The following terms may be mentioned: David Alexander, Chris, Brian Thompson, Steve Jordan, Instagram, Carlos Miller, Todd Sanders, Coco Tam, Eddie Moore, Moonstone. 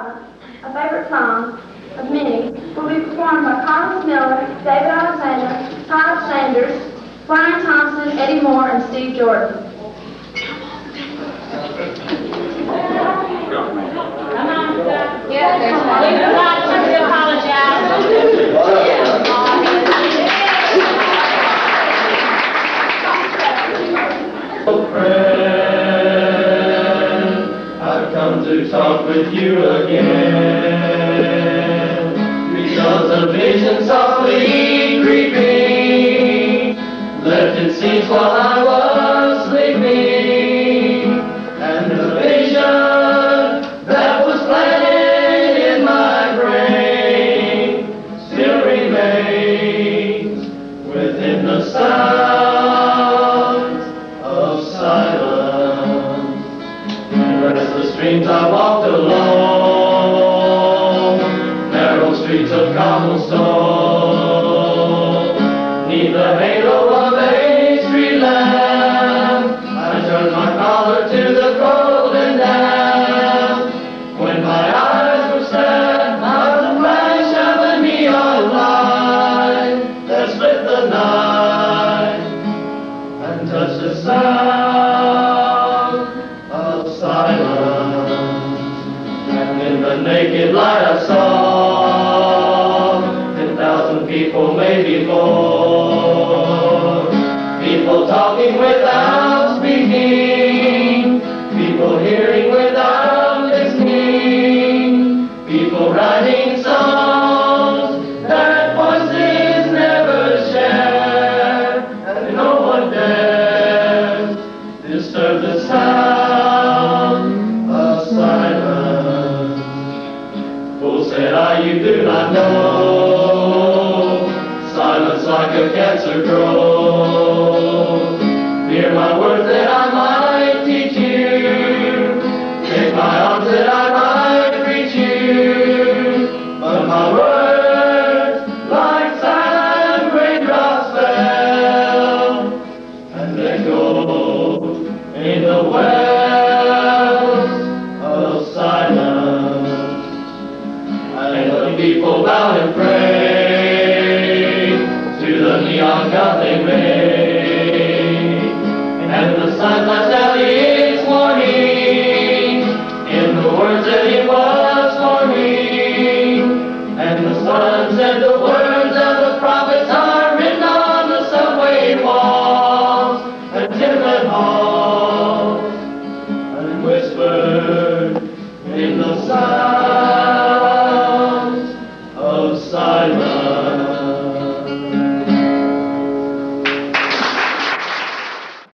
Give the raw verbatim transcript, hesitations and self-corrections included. Father, a favorite song of many, will be performed by Carlos Miller, David Alexander, Todd Sanders, Brian Thompson, Eddie Moore, and Steve Jordan. Yeah, there's one. We apologize. Talk with you again, because a vision softly creeping left its seeds while I was sleeping, and the vision that was planted in my brain still remains within the sounds of silence. In restless dreams I walk alone, narrow streets of cobblestone, neath the halo of a street lamp, I turned my collar to the cold and damp. When my eyes were set by the flash of a neon light that split the night and touched the sound of silence. In the naked light I saw ten thousand people, maybe more. People talking without speaking, people hearing without listening, people writing songs that voices never share, and no one dares disturb the sound of silence. Said I, you do not know, silence like a cancer grows.